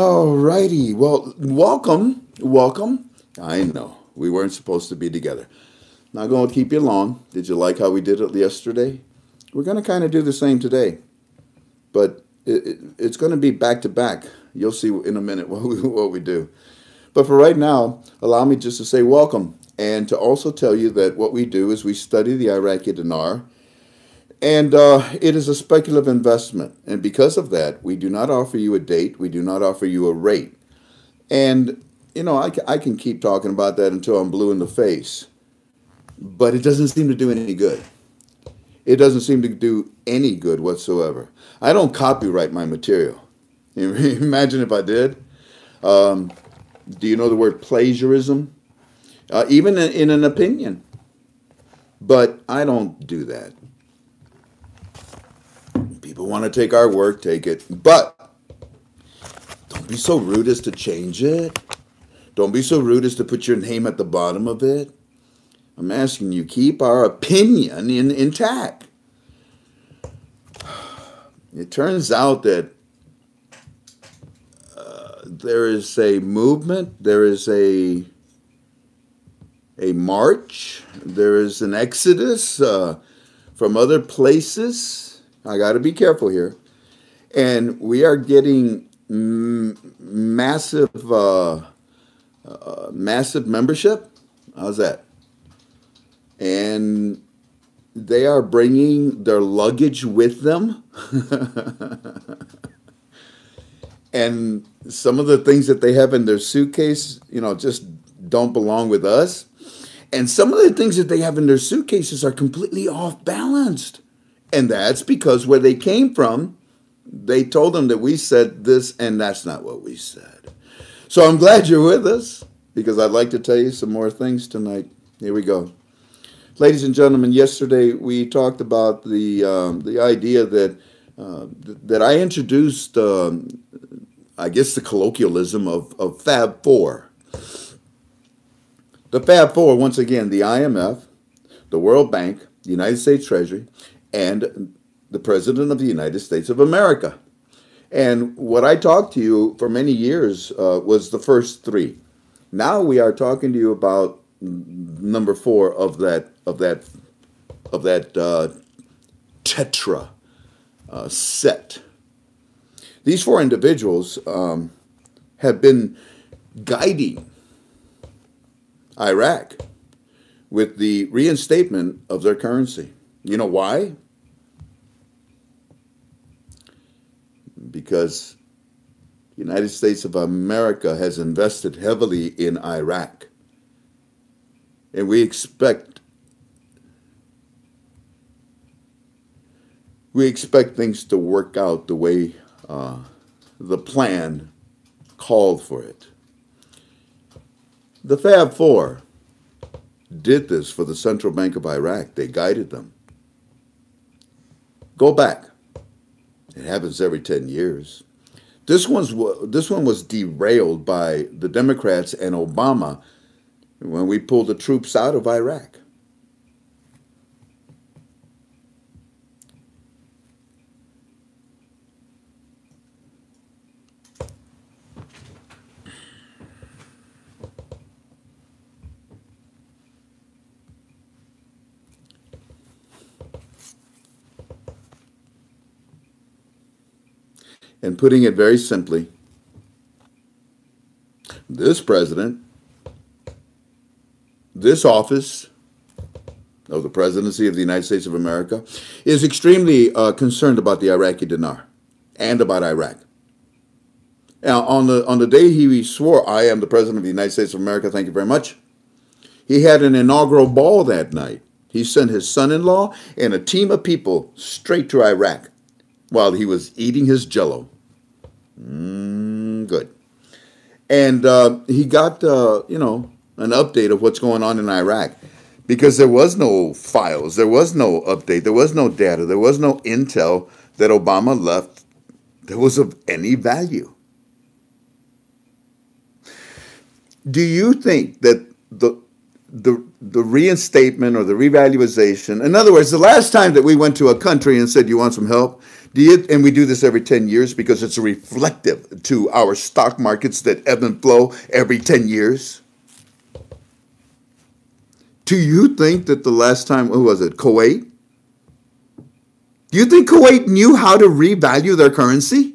All righty. Well, welcome. I know we weren't supposed to be together. Not going to keep you long. Did you like how we did it yesterday? We're going to kind of do the same today, but it's going to be back to back. You'll see in a minute what we do. But for right now, allow me just to say welcome, and to also tell you that what we do is we study the Iraqi dinar, and it is a speculative investment. And because of that, we do not offer you a date. We do not offer you a rate. And, you know, I can keep talking about that until I'm blue in the face, but it doesn't seem to do any good. It doesn't seem to do any good whatsoever. I don't copyright my material. Imagine if I did. Do you know the word plagiarism? Even in an opinion. But I don't do that. People want to take our work, take it. But don't be so rude as to change it. Don't be so rude as to put your name at the bottom of it. I'm asking you, keep our opinion intact. It turns out that there is a movement, there is a march, there is an exodus from other places. I got to be careful here. And we are getting massive membership. How's that? And they are bringing their luggage with them. And some of the things that they have in their suitcase, you know, just don't belong with us. And some of the things that they have in their suitcases are completely off balanced. And that's because where they came from, they told them that we said this, and that's not what we said. So I'm glad you're with us, because I'd like to tell you some more things tonight. Here we go. Ladies and gentlemen, yesterday we talked about the idea that I introduced, I guess, the colloquialism of Fab Four. The Fab Four, once again, the IMF, the World Bank, the United States Treasury, and the President of the United States of America. And what I talked to you for many years was the first three. Now we are talking to you about number four of that tetra. Set. These four individuals have been guiding Iraq with the reinstatement of their currency. You know why? Because the United States of America has invested heavily in Iraq. And we expect things to work out the way the plan called for it. The Fab Four did this for the Central Bank of Iraq. They guided them. Go back. It happens every 10 years. This one was derailed by the Democrats and Obama when we pulled the troops out of Iraq. And putting it very simply, this president, this office of the presidency of the United States of America, is extremely concerned about the Iraqi dinar and about Iraq. Now, on the day he swore, "I am the president of the United States of America, thank you very much," he had an inaugural ball that night. He sent his son-in-law and a team of people straight to Iraq while he was eating his Jell-O. Good. And he got, you know, an update of what's going on in Iraq, because there was no files, there was no update, there was no data, there was no intel that Obama left that was of any value. Do you think that the the reinstatement or the revaluation. In other words, the last time that we went to a country and said, you want some help? And we do this every 10 years because it's reflective to our stock markets that ebb and flow every 10 years. Do you think that the last time, who was it, Kuwait? Do you think Kuwait knew how to revalue their currency?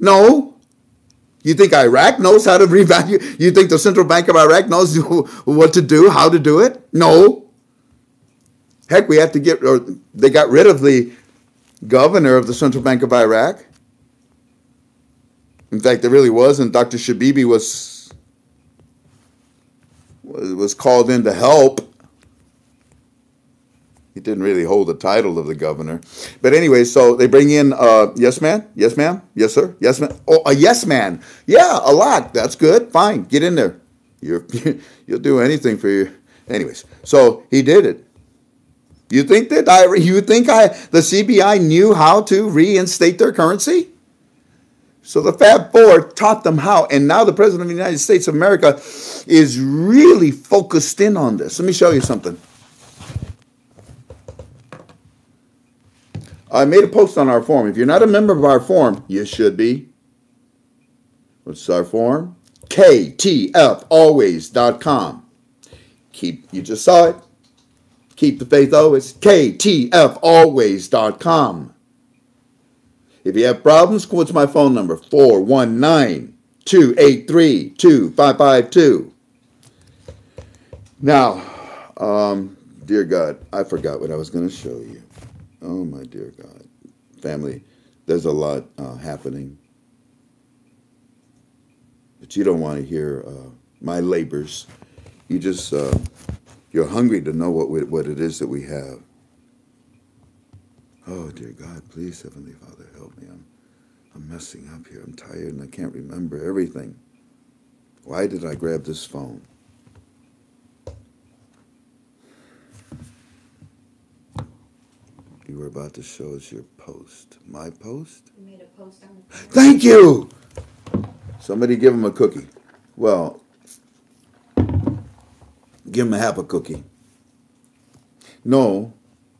No. You think Iraq knows how to revalue? You think the Central Bank of Iraq knows what to do, how to do it? No. Heck, we have to get, or they got rid of the governor of the Central Bank of Iraq. In fact, there really wasn't. Dr. Shabibi was called in to help. He didn't really hold the title of the governor. But anyway, so they bring in yes, man, yes, ma'am, yes, sir, yes, man. Oh, a yes man. Yeah, a lot. That's good. Fine. Get in there. You'll do anything for you. Anyways, so he did it. You think that the CBI knew how to reinstate their currency? So the Fab Four taught them how, and now the President of the United States of America is really focused in on this. Let me show you something. I made a post on our forum. If you're not a member of our forum, you should be. What's our forum? KTFAlways.com. You just saw it. Keep the faith always. KTFAlways.com. If you have problems, what's my phone number? 419-283-2552. Now, dear God, I forgot what I was going to show you. Oh, my dear God. Family, there's a lot happening. But you don't want to hear my labors. You just... You're hungry to know what it is that we have. Oh, dear God, please, Heavenly Father, help me. I'm messing up here. I'm tired and I can't remember everything. Why did I grab this phone? You were about to show us your post. My post? You made a post on the phone. Thank you! Somebody give him a cookie. Well... Give him a half a cookie. No,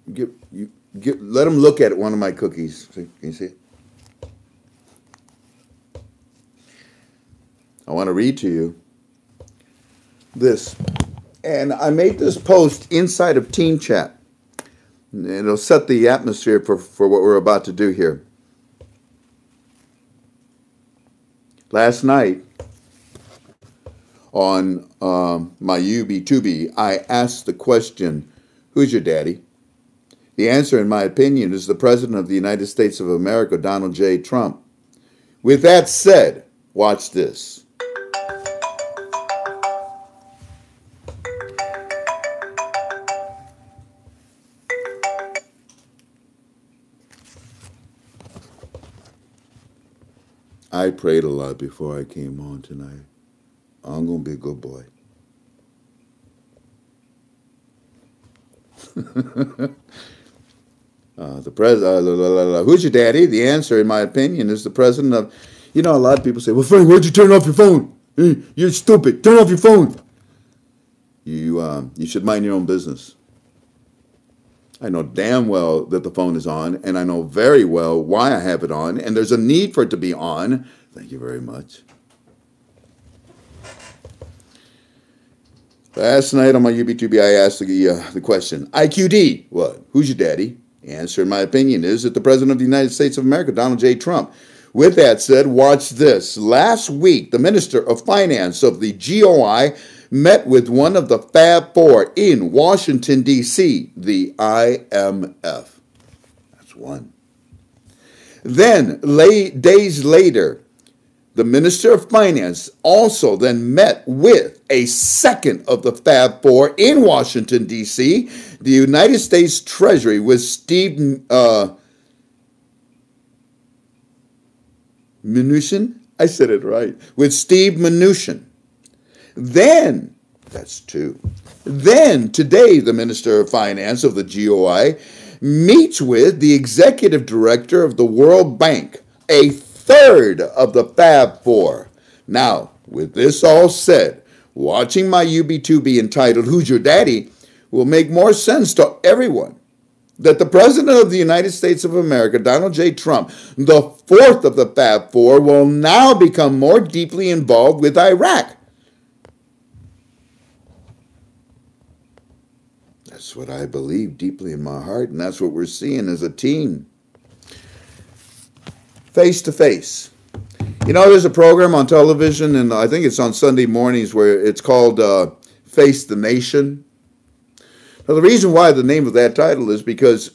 let him look at one of my cookies. Can you see it? I want to read to you this. And I made this post inside of Team Chat. And it'll set the atmosphere for what we're about to do here. Last night, on my UB2B, I asked the question, who's your daddy? The answer, in my opinion, is the President of the United States of America, Donald J. Trump. With that said, watch this. I prayed a lot before I came on tonight. I'm going to be a good boy. The president, who's your daddy? The answer, in my opinion, is the president of, you know, a lot of people say, well, Frank, why'd you turn off your phone? You're stupid. Turn off your phone. You should mind your own business. I know damn well that the phone is on, and I know very well why I have it on, and there's a need for it to be on. Thank you very much. Last night on my UB2B, I asked the question, IQD, what? Who's your daddy? The answer, in my opinion, is that the President of the United States of America, Donald J. Trump. With that said, watch this. Last week, the Minister of Finance of the GOI met with one of the Fab Four in Washington, D.C., the IMF. That's one. Then, days later, the Minister of Finance also then met with a second of the Fab Four in Washington, D.C., the United States Treasury with Steve Mnuchin. I said it right. With Steve Mnuchin. Then, that's two. Then, today, the Minister of Finance of the GOI meets with the Executive Director of the World Bank, a third of the Fab Four. Now, with this all said, watching my UB2B entitled "Who's Your Daddy" will make more sense to everyone. That the President of the United States of America, Donald J. Trump, the fourth of the Fab Four, will now become more deeply involved with Iraq. That's what I believe deeply in my heart, and that's what we're seeing as a team. Face to face. You know, there's a program on television, and I think it's on Sunday mornings, where it's called Face the Nation. Now, the reason why the name of that title is because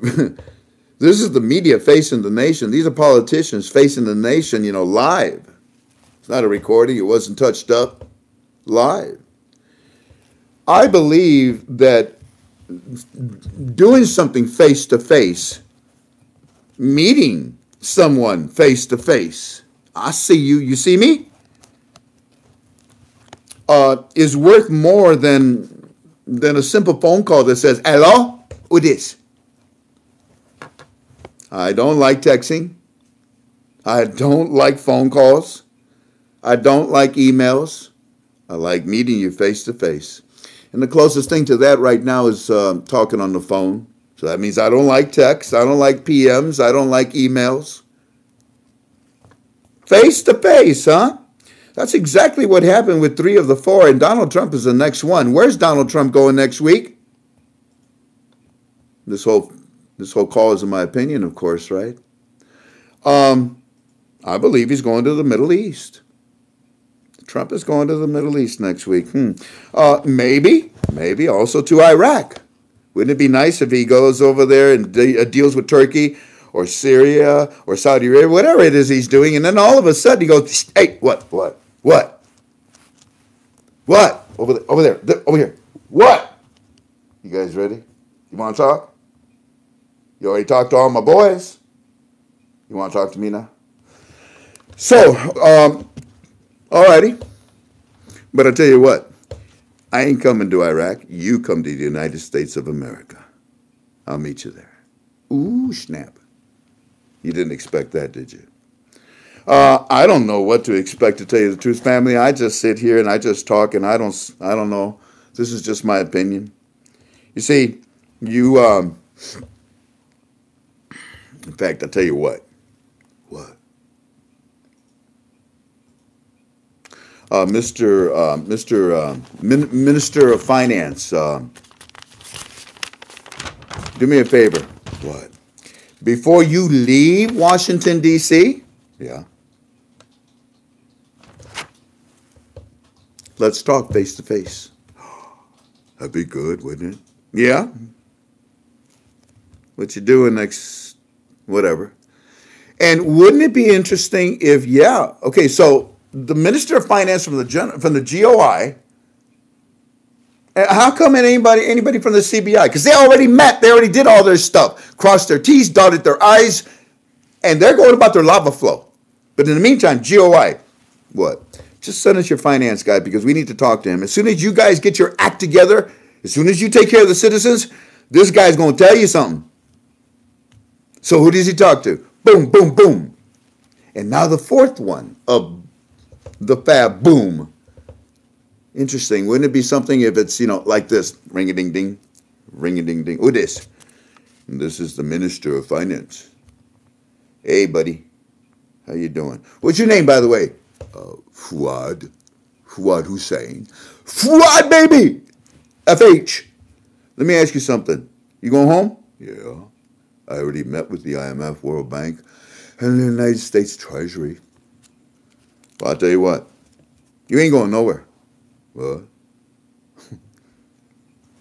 this is the media facing the nation. These are politicians facing the nation, you know, live. It's not a recording. It wasn't touched up. Live. I believe that doing something face-to-face, meeting someone face-to-face, I see you, you see me, is worth more than a simple phone call that says, hello, with this. I don't like texting. I don't like phone calls. I don't like emails. I like meeting you face to face. And the closest thing to that right now is talking on the phone. So that means I don't like texts. I don't like PMs. I don't like emails. Face to face, huh? That's exactly what happened with three of the four, and Donald Trump is the next one. Where's Donald Trump going next week? This whole call is in my opinion, of course, right? I believe he's going to the Middle East. Trump is going to the Middle East next week. Maybe also to Iraq. Wouldn't it be nice if he goes over there and deals with Turkey or Syria or Saudi Arabia, whatever it is he's doing, and then all of a sudden he goes, hey, what? Over here. What? You guys ready? You want to talk? You already talked to all my boys. You want to talk to me now? So, alrighty. But I tell you what, I ain't coming to Iraq. You come to the United States of America. I'll meet you there. Ooh, snap. You didn't expect that, did you? I don't know what to expect, to tell you the truth, family. I just sit here and I just talk, and I don't know. This is just my opinion. You see, in fact, I'll tell you what. What? Minister of Finance, do me a favor. What? Before you leave Washington, D.C., yeah, let's talk face-to-face. That'd be good, wouldn't it? Yeah. What you doing next, whatever. And wouldn't it be interesting if, yeah, okay, so the Minister of Finance from the GOI, how come anybody from the CBI? Because they already met. They already did all their stuff. Crossed their T's, dotted their I's, and they're going about their lava flow. But in the meantime, GOI, what? Just send us your finance guy, because we need to talk to him. As soon as you guys get your act together, as soon as you take care of the citizens, this guy's going to tell you something. So who does he talk to? Boom, boom, boom. And now the fourth one of the Fab Boom. Interesting. Wouldn't it be something if it's, you know, like this? Ring-a-ding-ding. Ring-a-ding-ding. Oh, this. And this is the Minister of Finance. Hey, buddy. How you doing? What's your name, by the way? Fuad. Fuad Hussein. Fuad, baby! FH. Let me ask you something. You going home? Yeah. I already met with the IMF, World Bank, and the United States Treasury. Well, I'll tell you what. You ain't going nowhere. What?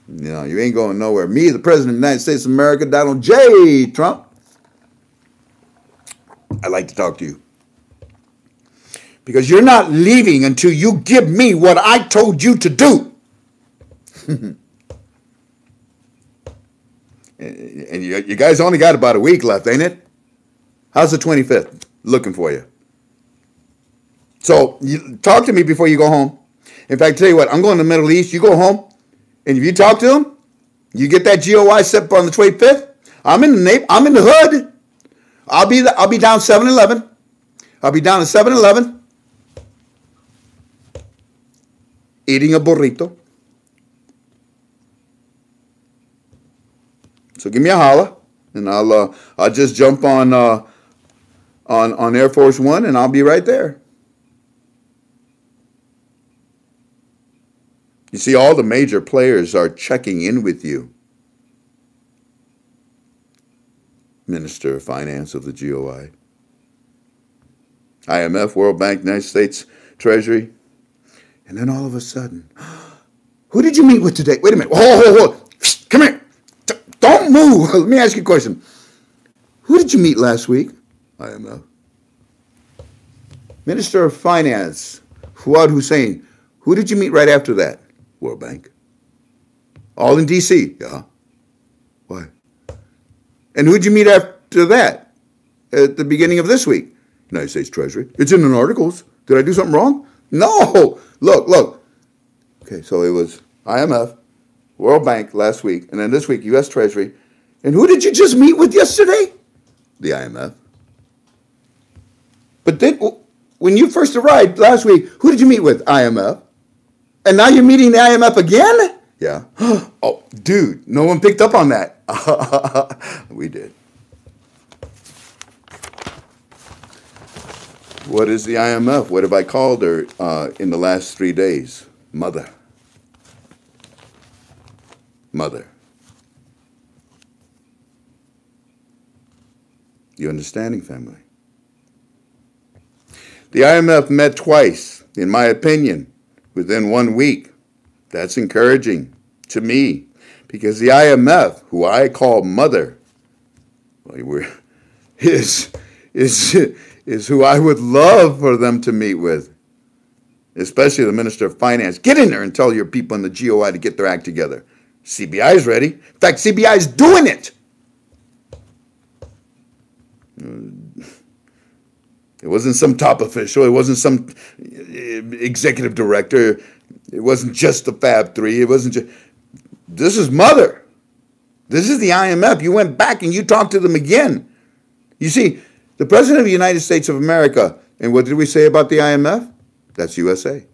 No, you ain't going nowhere. Me, the President of the United States of America, Donald J. Trump, I'd like to talk to you. Because you're not leaving until you give me what I told you to do. And you guys only got about a week left, ain't it? How's the 25th? Looking for you. So, talk to me before you go home. In fact, I tell you what, I'm going to the Middle East. You go home, and if you talk to them, you get that GOI set for on the 25th. I'm in the hood. I'll be down 7-Eleven. I'll be down at 7-Eleven. eating a burrito. So give me a holler, and I'll just jump on Air Force One, and I'll be right there. You see, all the major players are checking in with you. Minister of Finance of the GOI, IMF, World Bank, United States Treasury. And then all of a sudden, who did you meet with today? Wait a minute. Whoa, whoa, whoa. Come here. Don't move. Let me ask you a question. Who did you meet last week? IMF. Minister of Finance, Fuad Hussein. Who did you meet right after that? World Bank. All in D.C. Yeah. Why? And who did you meet after that at the beginning of this week? United States Treasury. It's in the articles. Did I do something wrong? No. Look, look. Okay, so it was IMF, World Bank last week, and then this week, U.S. Treasury. And who did you just meet with yesterday? The IMF. But then, when you first arrived last week, who did you meet with? IMF. And now you're meeting the IMF again? Yeah. Oh, dude, no one picked up on that. We did. What is the IMF? What have I called her in the last 3 days? Mother. Mother. You understanding, family? The IMF met twice, in my opinion, within 1 week. That's encouraging to me, because the IMF, who I call Mother, is who I would love for them to meet with, especially the Minister of Finance. Get in there and tell your people in the GOI to get their act together. CBI is ready. In fact, CBI is doing it. It wasn't some top official. It wasn't some executive director. It wasn't just the Fab Three. It wasn't just... This is Mother. This is the IMF. You went back and you talked to them again. You see, the President of the United States of America, and what did we say about the IMF? That's USA.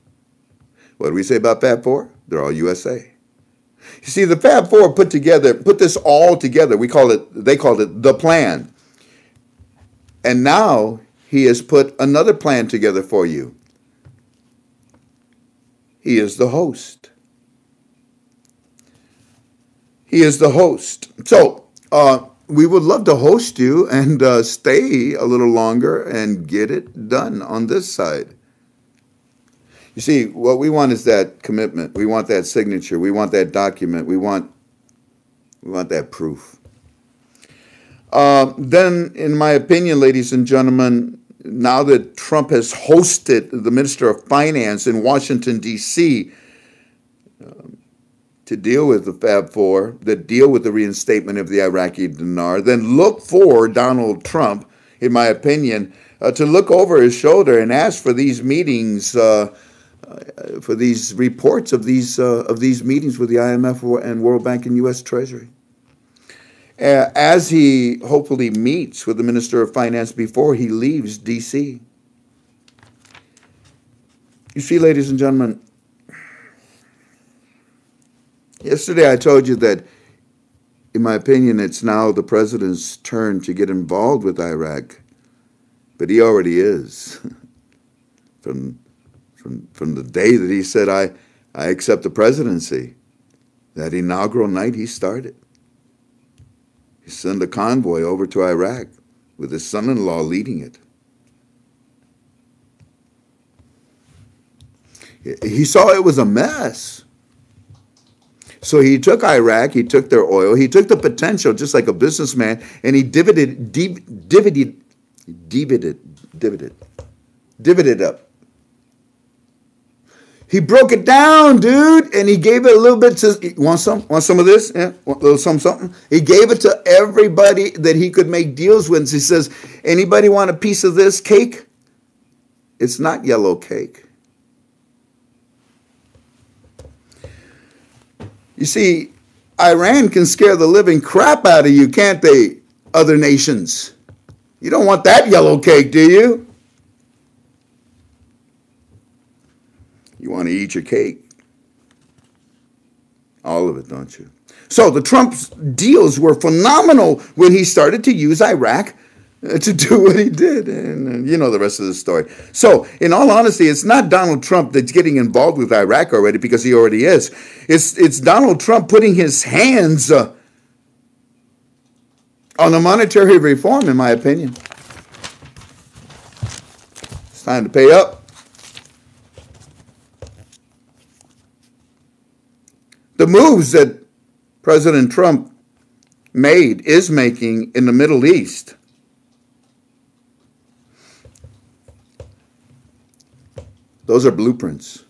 What did we say about Fab Four? They're all USA. You see, the Fab Four put this all together. They called it the plan. And now he has put another plan together for you. He is the host. He is the host. So, we would love to host you and stay a little longer and get it done on this side. You see, what we want is that commitment. We want that signature. We want that document. We want that proof. Then, in my opinion, ladies and gentlemen, now that Trump has hosted the Minister of Finance in Washington, D.C., to deal with the Fab Four, that deal with the reinstatement of the Iraqi dinar, then look for Donald Trump, in my opinion, to look over his shoulder and ask for these meetings, for these reports of these meetings with the IMF and World Bank and U.S. Treasury. As he hopefully meets with the Minister of Finance before he leaves D.C. You see, ladies and gentlemen, yesterday I told you that, in my opinion, it's now the president's turn to get involved with Iraq, but he already is. From the day that he said, I accept the presidency, that inaugural night he started. He sent a convoy over to Iraq with his son-in-law leading it. He saw it was a mess. So he took Iraq, he took their oil, he took the potential, just like a businessman, and he divided up. He broke it down, dude, and he gave it a little bit to, want some? Want some of this? Yeah, want a little something, something? He gave it to everybody that he could make deals with. He says, anybody want a piece of this cake? It's not yellow cake. You see, Iran can scare the living crap out of you, can't they, other nations? You don't want that yellow cake, do you? You want to eat your cake. All of it, don't you? So the Trump deals were phenomenal when he started to use Iraq to do what he did. And you know the rest of the story. So in all honesty, it's not Donald Trump that's getting involved with Iraq already, because he already is. It's Donald Trump putting his hands on the monetary reform, in my opinion. It's time to pay up. The moves that President Trump made, is making in the Middle East, those are blueprints.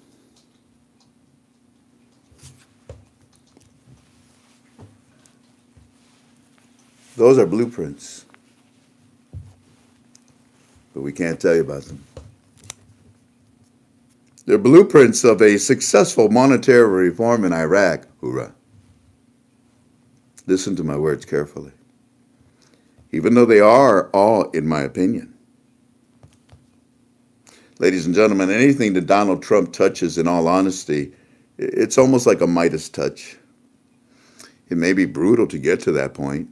Those are blueprints. But we can't tell you about them. They're blueprints of a successful monetary reform in Iraq. Hoorah. Listen to my words carefully. Even though they are all in my opinion. Ladies and gentlemen, anything that Donald Trump touches, in all honesty, it's almost like a Midas touch. It may be brutal to get to that point.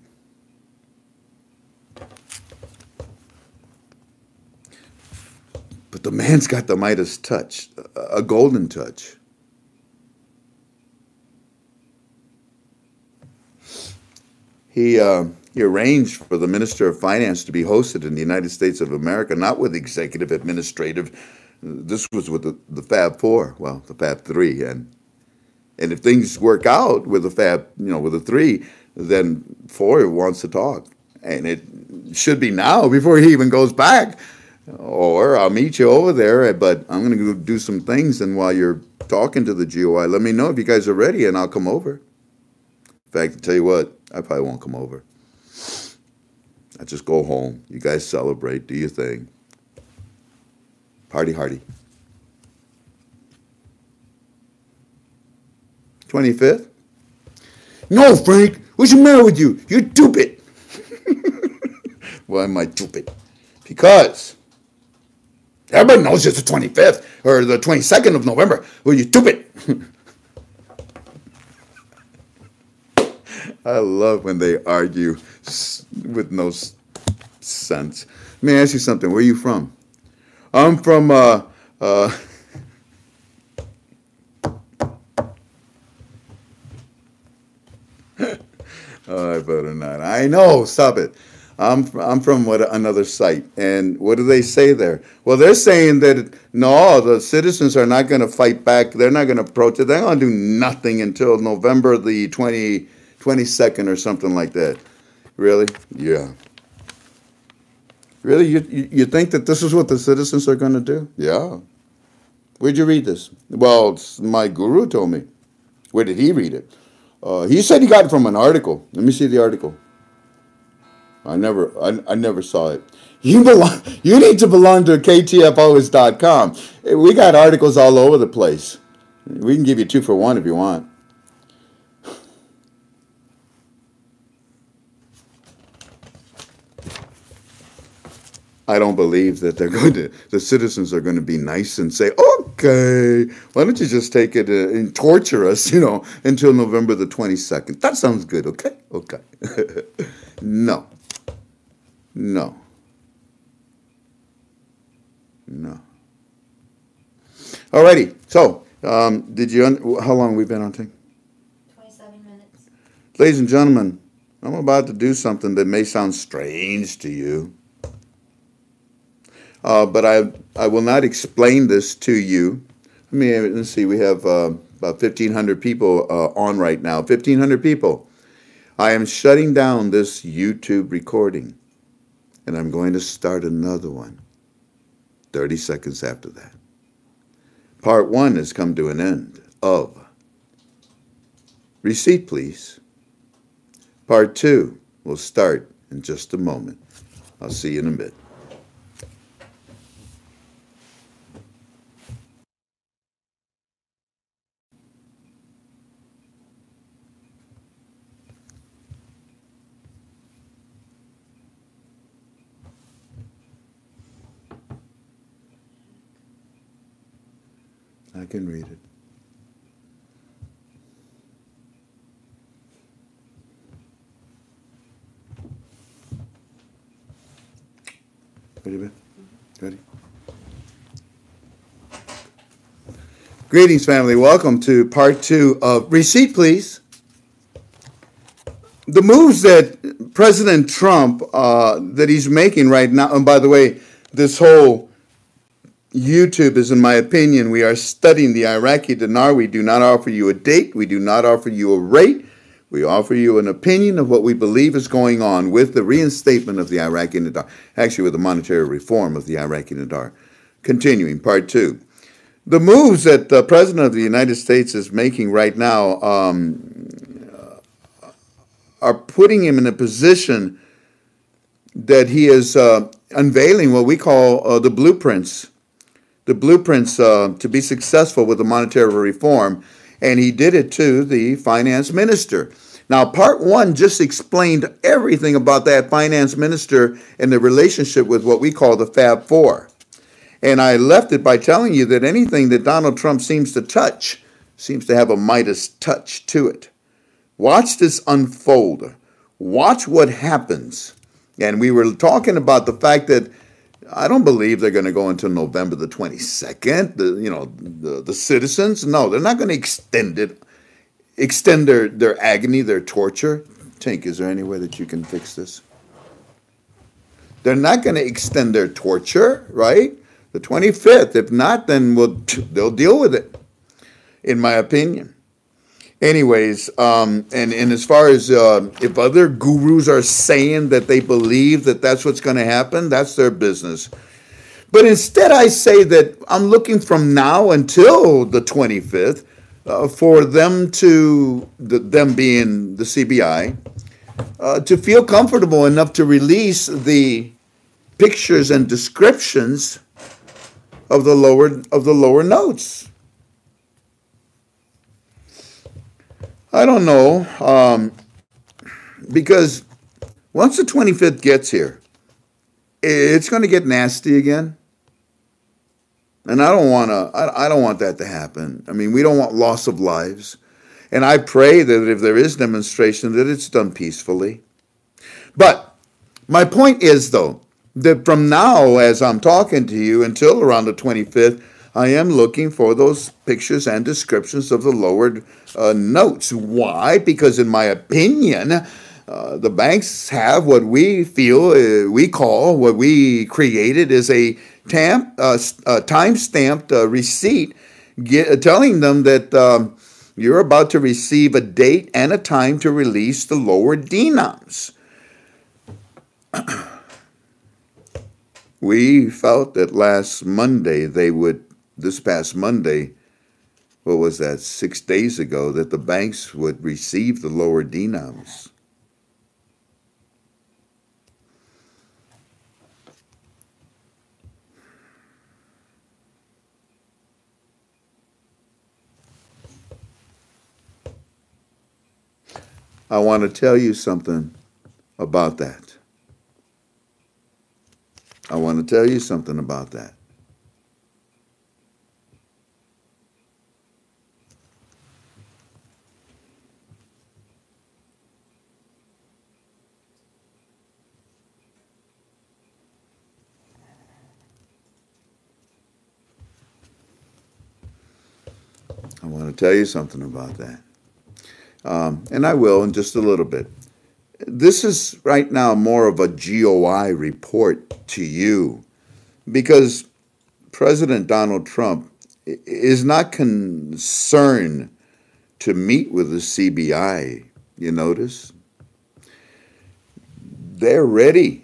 But the man's got the Midas touch, a golden touch. He arranged for the Minister of Finance to be hosted in the United States of America, not with executive, administrative. This was with the Fab Four, well, the Fab Three. And if things work out with the Fab, you know, with the Three, then Four wants to talk. And it should be now before he even goes back. Or I'll meet you over there, but I'm going to go do some things. And while you're talking to the GOI, let me know if you guys are ready, and I'll come over. In fact, I'll tell you what, I probably won't come over. I just go home. You guys celebrate. Do your thing. Party hardy. 25th? No, Frank. What's the matter with you? You're stupid. Why am I stupid? Because everybody knows it's the 25th or the 22nd of November. Well, you're stupid. I love when they argue with no sense. Let me ask you something. Where are you from? I'm from, I better not. I know. Stop it. I'm from what, another site. And what do they say there? Well, they're saying that, no, the citizens are not going to fight back. They're not going to protest. They're going to do nothing until November the 22nd or something like that. Really? Yeah. Really? You think that this is what the citizens are going to do? Yeah. Where'd you read this? Well, it's my guru told me. Where did he read it? He said he got it from an article. Let me see the article. I never saw it. You need to belong to KTFAlways.com. We got articles all over the place. We can give you 2 for 1 if you want. I don't believe that they're going to, the citizens are going to be nice and say, okay, why don't you just take it and torture us, you know, until November the 22nd. That sounds good, okay? Okay. No. No. No. Alrighty. So, did you, how long have we been on Tink? 27 minutes. Ladies and gentlemen, I'm about to do something that may sound strange to you. But I will not explain this to you. Let's see, we have about 1,500 people on right now. 1,500 people. I am shutting down this YouTube recording, and I'm going to start another one 30 seconds after that. Part 1 has come to an end of Receipt Please. Part 2 will start in just a moment. I'll see you in a bit. I can read it. Ready, Ben? Ready? Greetings, family. Welcome to part two of Receipt, Please. The moves that President Trump, that he's making right now, and by the way, this whole YouTube is, in my opinion, we are studying the Iraqi dinar. We do not offer you a date. We do not offer you a rate. We offer you an opinion of what we believe is going on with the reinstatement of the Iraqi dinar, actually with the monetary reform of the Iraqi dinar. Continuing, part two. The moves that the President of the United States is making right now are putting him in a position that he is unveiling what we call the blueprints to be successful with the monetary reform, and he did it to the finance minister. Now, part one just explained everything about that finance minister and the relationship with what we call the Fab Four. And I left it by telling you that anything that Donald Trump seems to touch seems to have a Midas touch to it. Watch this unfold. Watch what happens. And we were talking about the fact that I don't believe they're going to go until November the 22nd. The citizens, no, they're not going to extend their agony, their torture. Tink, is there any way that you can fix this? They're not going to extend their torture, right? The 25th. If not, then they'll deal with it, in my opinion. Anyways, and as far as if other gurus are saying that they believe that that's what's going to happen, that's their business. But instead I say that I'm looking from now until the 25th for them to, them being the CBI, to feel comfortable enough to release the pictures and descriptions of the lower notes. I don't know, because once the 25th gets here, it's going to get nasty again, and I don't want that to happen. I mean, we don't want loss of lives, and I pray that if there is demonstration, that it's done peacefully. But my point is, though, that from now, as I'm talking to you, until around the 25th, I am looking for those pictures and descriptions of the lowered notes. Why? Because in my opinion, the banks have what we feel, we call, what we created is a time-stamped receipt telling them that you're about to receive a date and a time to release the lower denoms. We felt that last Monday they would, this past Monday, what was that, 6 days ago, that the banks would receive the lower denoms. I want to tell you something about that. I want to tell you something about that. I want to tell you something about that. And I will in just a little bit. This is right now more of a GOI report to you, because President Donald Trump is not concerned to meet with the CBI, you notice? They're ready.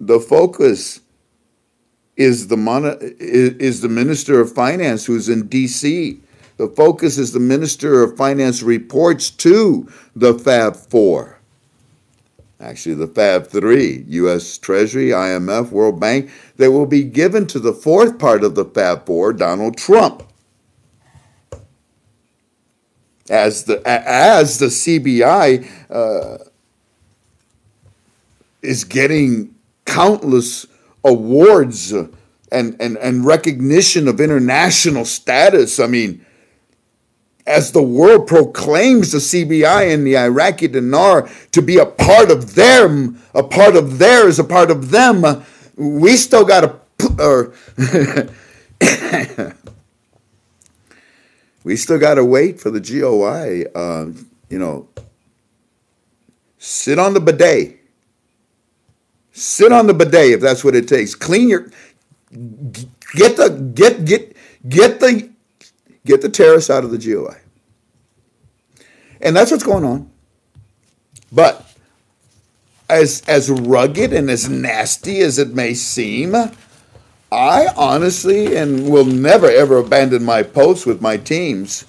The focus is the Minister of Finance, who's in D.C., the focus is the Minister of Finance reports to the Fab Four. Actually, the Fab Three, U.S. Treasury, IMF, World Bank, that will be given to the fourth part of the Fab Four, Donald Trump. As the CBI is getting countless awards and recognition of international status, I mean, as the world proclaims the CBI and the Iraqi dinar to be a part of them, a part of theirs, a part of them, We still got to wait for the GOI, you know, sit on the bidet. Sit on the bidet if that's what it takes. Clean your, get the terrorists out of the GOI. And that's what's going on. But as rugged and as nasty as it may seem, I honestly and will never ever abandon my post with my teams.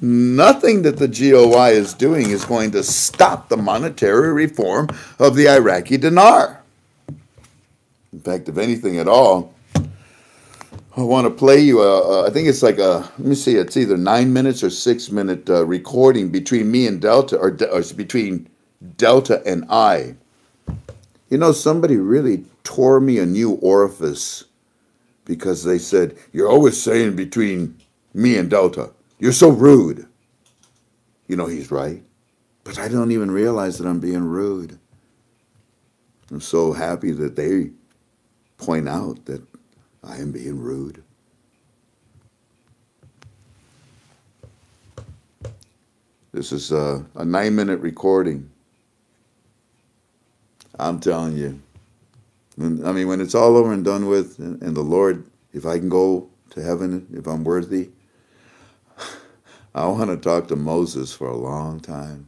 Nothing that the GOI is doing is going to stop the monetary reform of the Iraqi dinar. In fact, if anything at all, I want to play you I think it's like a, let me see, it's either 9 minutes or 6 minute recording between me and Delta, or between Delta and I. You know, somebody really tore me a new orifice because they said, you're always saying between me and Delta, you're so rude. You know, he's right. But I don't even realize that I'm being rude. I'm so happy that they point out that I am being rude. This is a 9 minute recording. I'm telling you. I mean, when it's all over and done with, and the Lord, if I can go to heaven, if I'm worthy, I want to talk to Moses for a long time.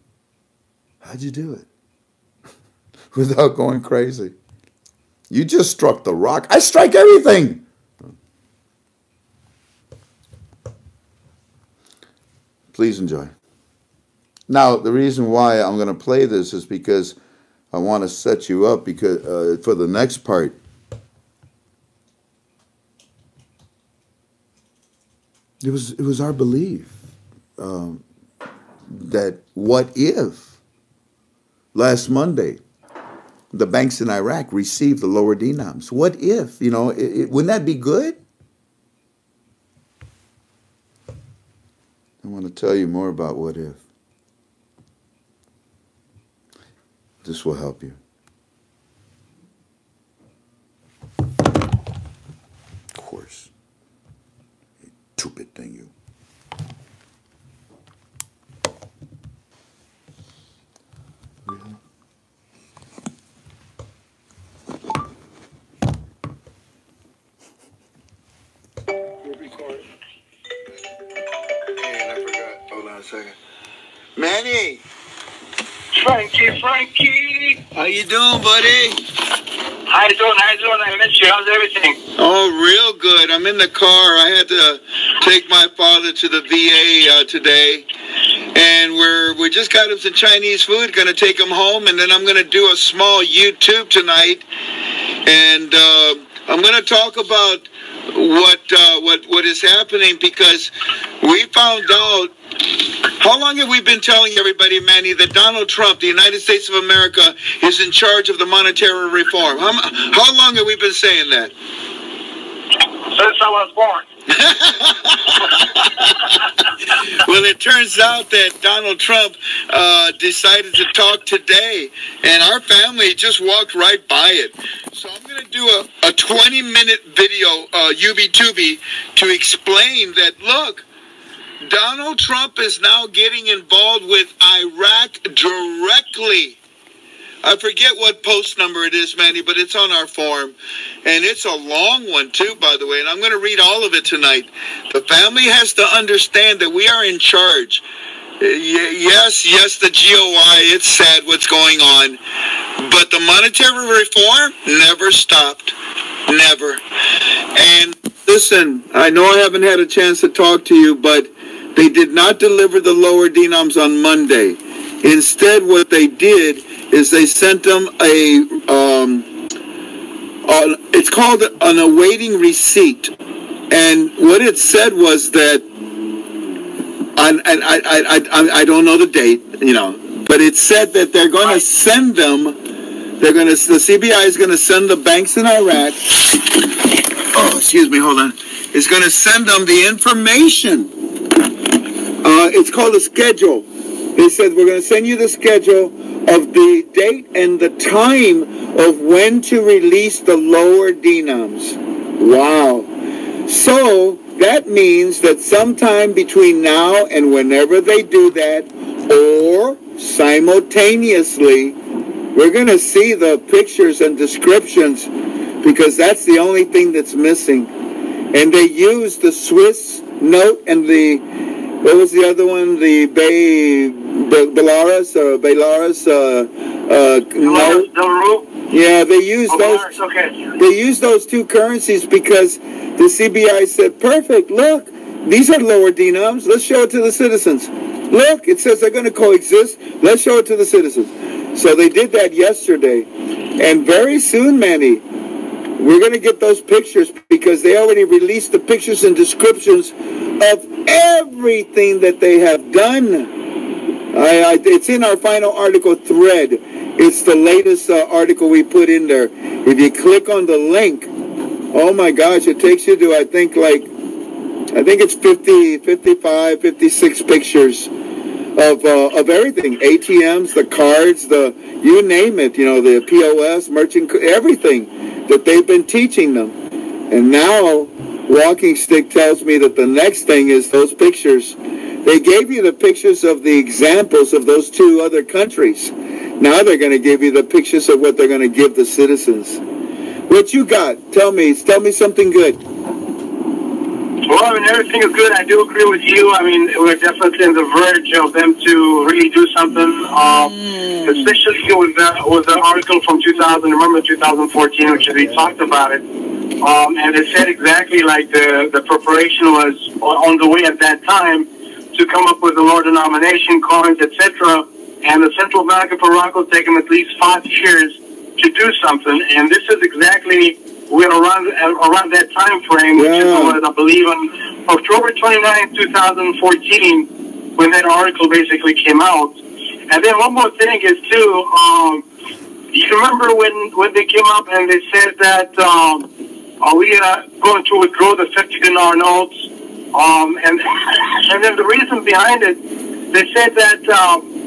How'd you do it? Without going crazy. You just struck the rock. I strike everything. Please enjoy. Now, the reason why I'm going to play this is because I want to set you up because for the next part. It was our belief that what if last Monday the banks in Iraq received the lower denoms? What if, you know, wouldn't that be good? I want to tell you more about what if. This will help you. Of course. You stupid thing, you. Really? Hold on a second. Manny! Frankie! How you doing, buddy? How you doing? I miss you. How's everything? Oh, real good. I'm in the car. I had to take my father to the VA today. And we just got him some Chinese food, going to take him home, and then I'm going to do a small YouTube tonight. And I'm going to talk about what is happening, because we found out. How long have we been telling everybody, Manny, that Donald Trump, the United States of America, is in charge of the monetary reform? How long have we been saying that? Since I was born. Well, it turns out that Donald Trump decided to talk today, and our family just walked right by it. So I'm going to do a 20-minute video, UB2B, to explain that, look, Donald Trump is now getting involved with Iraq directly. I forget what post number it is, Manny, but it's on our forum. And it's a long one, too, by the way, and I'm going to read all of it tonight. The family has to understand that we are in charge. Yes, the GOI, it's sad what's going on. But the monetary reform never stopped. Never. And listen, I know I haven't had a chance to talk to you, but they did not deliver the lower denoms on Monday. Instead, what they did is they sent them a, it's called an awaiting receipt. And what it said was that, I don't know the date, you know, but it said that they're going to send them, the CBI is going to send the banks in Iraq, oh, excuse me, hold on, it's going to send them the information. It's called a schedule. They said, we're going to send you the schedule of the date and the time of when to release the lower denoms. Wow. So that means that sometime between now and whenever they do that, or simultaneously, we're going to see the pictures and descriptions, because that's the only thing that's missing. And they use the Swiss note and the, what was the other one? The Belarus note. Yeah, they use those. Okay. They use those two currencies because the CBI said, perfect, look, these are lower denoms. Let's show it to the citizens. Look, it says they're going to coexist. Let's show it to the citizens. So they did that yesterday. And very soon, Manny, we're going to get those pictures, because they already released the pictures and descriptions of everything that they have done. It's in our final article thread. It's the latest article we put in there. If you click on the link, oh my gosh, it takes you to, I think it's 50, 55, 56 pictures of everything. ATMs, the cards, the, you name it, you know, the POS, merchant, everything that they've been teaching them. And now Walking Stick tells me that the next thing is those pictures. They gave you the pictures of the examples of those two other countries. Now they're going to give you the pictures of what they're going to give the citizens. What you got? Tell me something good. Well, I mean, everything is good. I do agree with you. I mean, we're definitely on the verge of them to really do something, especially with the article from 2000, remember 2014, which we talked about it. And it said exactly like the preparation was on the way at that time to come up with the lower denomination coins, etc. And the Central Bank of Iraq will take them at least 5 years to do something. And this is exactly... we're around that time frame, which is what I believe on October 29, 2014, when that article basically came out. And then one more thing is, too, you remember when they came up and they said that we are going to withdraw the 50 dinar notes. And then the reason behind it, they said that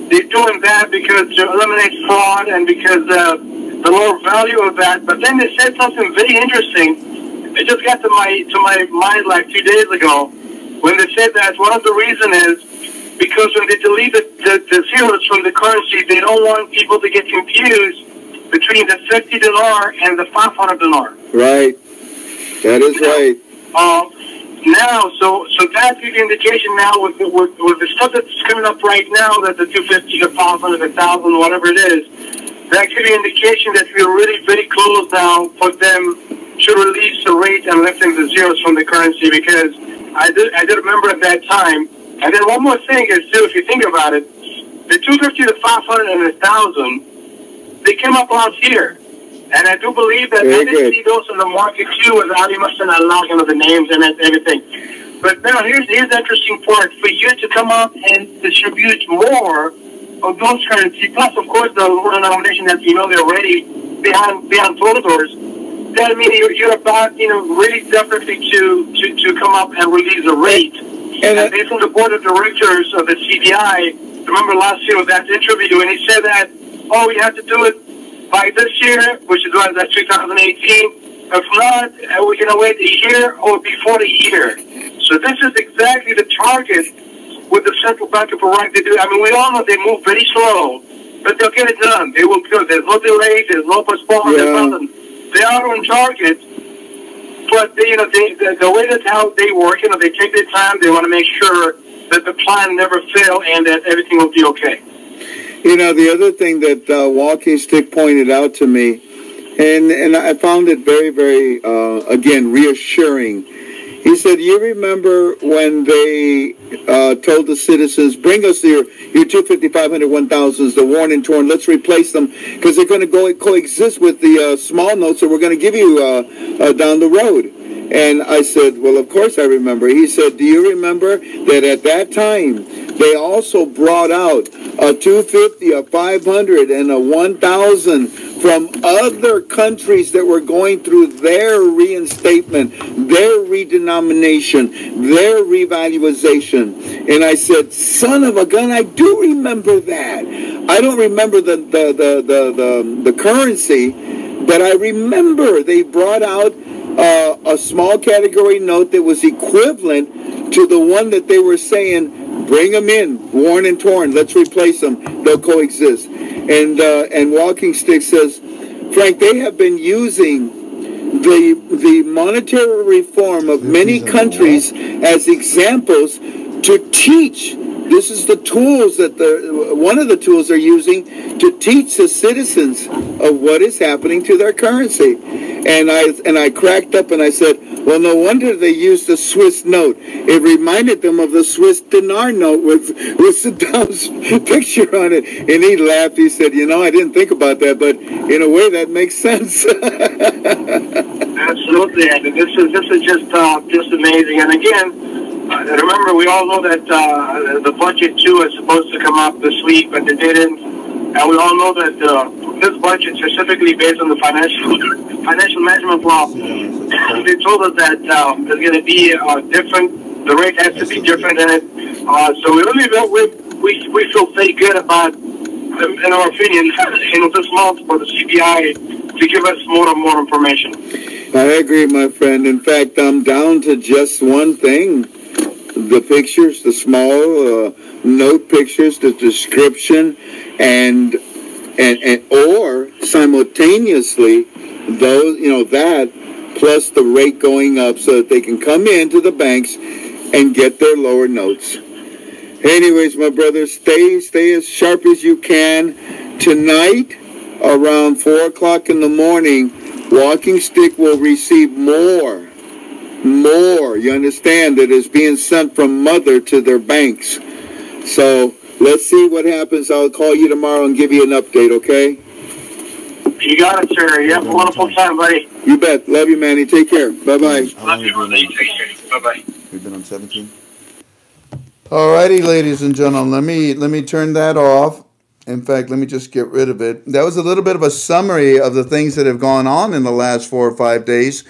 they're doing that because to eliminate fraud and because... the lower value of that. But then they said something very interesting. It just got to my mind like 2 days ago when they said that one of the reasons is because when they deleted the zeros from the currency, they don't want people to get confused between the 50 dinar and the 500 dinar. Right. That is right. Now, so that's the indication now with the stuff that's coming up right now, that the 250, the 500, the 1,000, whatever it is, that could be an indication that we're really very close now for them to release the rate and lifting the zeros from the currency, because I did remember at that time. And then one more thing is, too, if you think about it, the 250, the 500, and the 1,000, they came up last year. And I do believe that they did see those in the market, too, with Ali Mastanala, you know, the names and everything. But now here's the interesting part. For you to come up and distribute more of those currency, plus of course the lower denomination that you know they're already behind closed doors, that I mean you're about, you know, really definitely to come up and release a rate. And based on the board of directors of the CBI, remember last year with that interview, and he said that we have to do it by this year, which is what, that's 2018. If not, we're gonna wait a year or before the year. So this is exactly the target with the Central Bank of Iraq. They do. I mean, we all know they move very slow, but they'll get it done. They will kill. There's no delay. There's no postponement. Yeah. They are on target, but they, you know, the way that how they work, you know, they take their time. They want to make sure that the plan never fails and that everything will be okay. You know, the other thing that Walking Stick pointed out to me, and I found it very, very, again, reassuring. He said, you remember when they told the citizens, bring us your 250, 500, 1,000s, the worn and torn, let's replace them, because they're going to go coexist with the small notes that we're going to give you down the road. And I said, well, of course I remember. He said, do you remember that at that time, they also brought out a 250, a 500, and a 1,000 from other countries that were going through their reinstatement, their redenomination, their revaluation. And I said, son of a gun, I do remember that. I don't remember the currency, but I remember they brought out a small category note that was equivalent to the one that they were saying, bring them in, worn and torn, let's replace them, they'll coexist. And Walking Stick says, Frank, they have been using the monetary reform of many countries as examples to teach. This is the tools that one of the tools they're using to teach the citizens of what is happening to their currency. And I cracked up and I said, well, no wonder they used the Swiss note. It reminded them of the Swiss dinar note with Saddam's picture on it. And he laughed. He said, you know, I didn't think about that, but in a way that makes sense. Absolutely. I mean, this is just amazing. And again, remember, we all know that the budget, too, is supposed to come out this week, but they didn't. And we all know that this budget, specifically based on the financial management law, they told us that there's going to be different, the rate has to be different in it. So we really don't, we feel pretty good about, in our opinion, you know, this month for the CBI to give us more and more information. I agree, my friend. In fact, I'm down to just one thing. The pictures, the small note pictures, the description, and or simultaneously, those, you know, that plus the rate going up so that they can come into the banks and get their lower notes. Anyways, my brother, stay as sharp as you can. Tonight, around 4 o'clock in the morning, Walking Stick will receive more, you understand, that is being sent from mother to their banks. So let's see what happens. I'll call you tomorrow and give you an update, okay? You got it, sir. You have a wonderful time, buddy. You bet. Love you, Manny. Take care. Bye-bye. Love you, buddy. Take care. Bye-bye. We've been on 17. All righty, ladies and gentlemen. Let me turn that off. In fact, let me just get rid of it. That was a little bit of a summary of the things that have gone on in the last 4 or 5 days.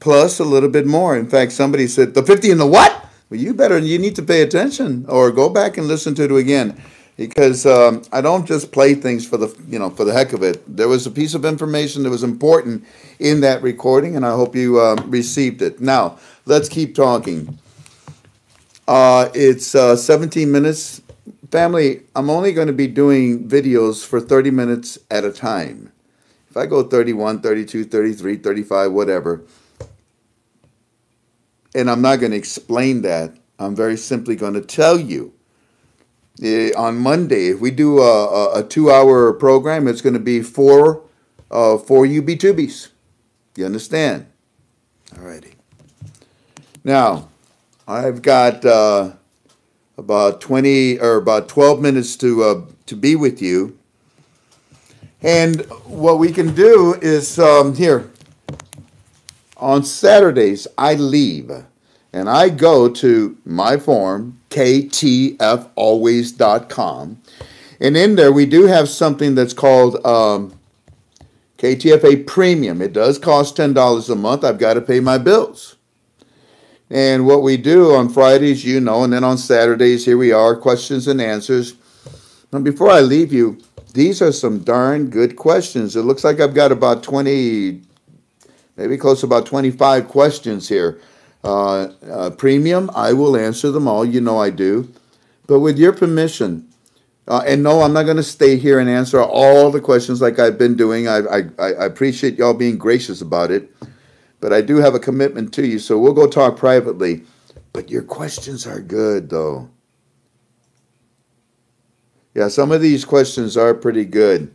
Plus a little bit more. In fact, somebody said, the 50 and the what? Well, you need to pay attention or go back and listen to it again, because I don't just play things for the heck of it. There was a piece of information that was important in that recording, and I hope you received it. Now, let's keep talking. It's 17 minutes. Family, I'm only going to be doing videos for 30 minutes at a time. If I go 31, 32, 33, 35, whatever, and I'm not going to explain that. I'm very simply going to tell you. On Monday, if we do a two-hour program, it's going to be four UB2Bs. You understand? Alrighty. Now, I've got about 12 minutes to be with you. And what we can do is here. On Saturdays, I leave, and I go to my forum, KTFAlways.com. And in there, we do have something that's called KTFA Premium. It does cost $10 a month. I've got to pay my bills. And what we do on Fridays, you know, and then on Saturdays, here we are, questions and answers. Now, before I leave you, these are some darn good questions. It looks like I've got about 20... maybe close to about 25 questions here. Premium, I will answer them all. You know I do. But with your permission, and no, I'm not going to stay here and answer all the questions like I've been doing. I appreciate y'all being gracious about it. But I do have a commitment to you, so we'll go talk privately. But your questions are good, though. Yeah, some of these questions are pretty good.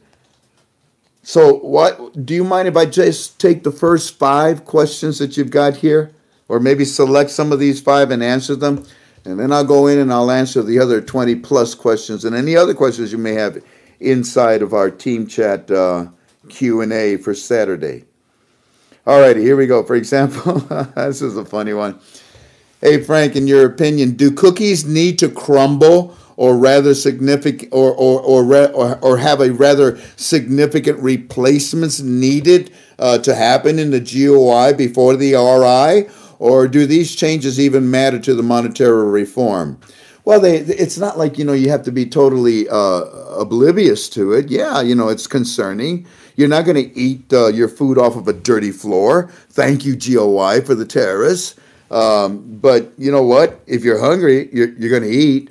So what, do you mind if I just take the first 5 questions that you've got here? Or maybe select some of these 5 and answer them. And then I'll go in and I'll answer the other 20 plus questions and any other questions you may have inside of our team chat Q&A for Saturday. All righty, here we go. For example, this is a funny one. Hey, Frank, in your opinion, do cookies need to crumble or rather significant, or have a rather significant replacements needed to happen in the GOI before the RI, or do these changes even matter to the monetary reform? Well, it's not like, you know, you have to be totally oblivious to it. Yeah, you know, it's concerning. You're not going to eat your food off of a dirty floor. Thank you, GOI, for the terrorists. But you know what? If you're hungry, you're going to eat.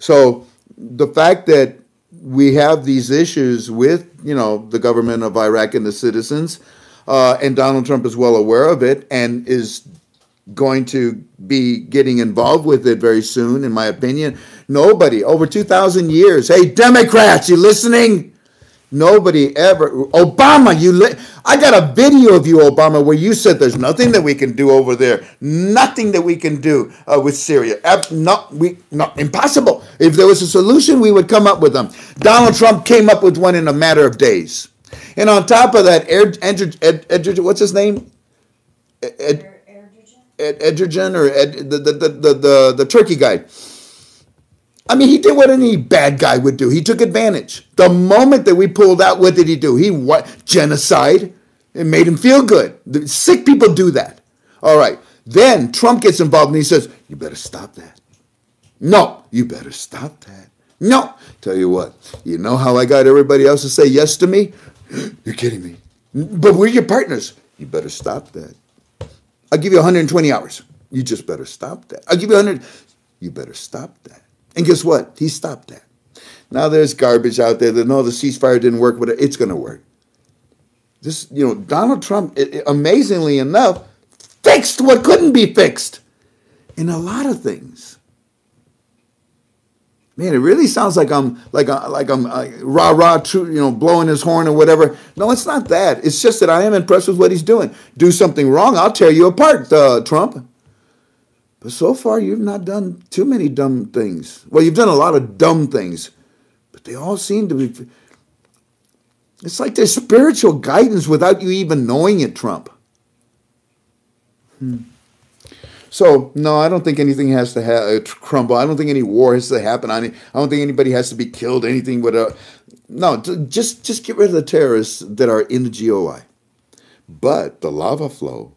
So the fact that we have these issues with, you know, the government of Iraq and the citizens, and Donald Trump is well aware of it and is going to be getting involved with it very soon, in my opinion. Nobody, over 2,000 years, hey, Democrats, you listening? Nobody ever, Obama, I got a video of you, Obama, where you said there's nothing that we can do over there, nothing that we can do with Syria. Impossible. If there was a solution, we would come up with them. Donald Trump came up with one in a matter of days. And on top of that, what's his name? The Turkey guy. I mean, he did what any bad guy would do. He took advantage. The moment that we pulled out, what did he do? Genocide. It made him feel good. The sick people do that. All right. Then Trump gets involved and he says, you better stop that. No, you better stop that. No. Tell you what, you know how I got everybody else to say yes to me? You're kidding me. But we're your partners. You better stop that. I'll give you 120 hours. You just better stop that. I'll give you 100. You better stop that. And guess what? He stopped that. Now there's garbage out there that, no, the ceasefire didn't work, but it's going to work. This, you know, Donald Trump, amazingly enough, fixed what couldn't be fixed in a lot of things. Man, it really sounds like I'm rah-rah, you know, blowing his horn or whatever. No, it's not that. It's just that I am impressed with what he's doing. Do something wrong, I'll tear you apart, Trump. But so far, you've not done too many dumb things. Well, you've done a lot of dumb things, but they all seem to be... It's like there's spiritual guidance without you even knowing it, Trump. So, no, I don't think anything has to crumble. I don't think any war has to happen. I don't think anybody has to be killed, anything. No, just get rid of the terrorists that are in the GOI. But the lava flow...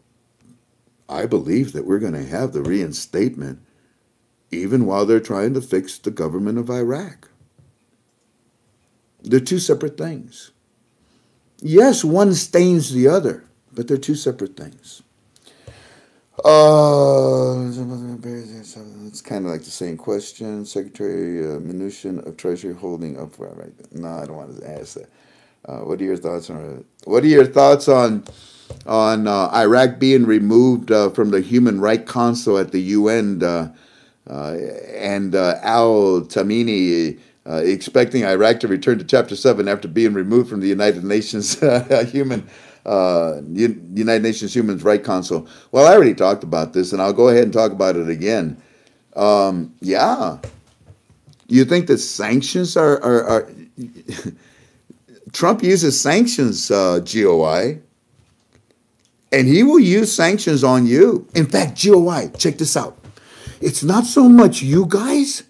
I believe that we're going to have the reinstatement even while they're trying to fix the government of Iraq. They're two separate things. Yes, one stains the other, but they're two separate things. It's kind of like the same question. Secretary Mnuchin of Treasury holding up for Iraq. No, I don't want to ask that. What are your thoughts on... Iraq being removed from the Human Rights Council at the UN and al-Tamimi expecting Iraq to return to Chapter 7 after being removed from the United Nations United Nations Human Rights Council. Well, I already talked about this, and I'll go ahead and talk about it again. Yeah. You think that sanctions are Trump uses sanctions, GOI, and he will use sanctions on you. In fact, GOI, check this out. It's not so much you guys.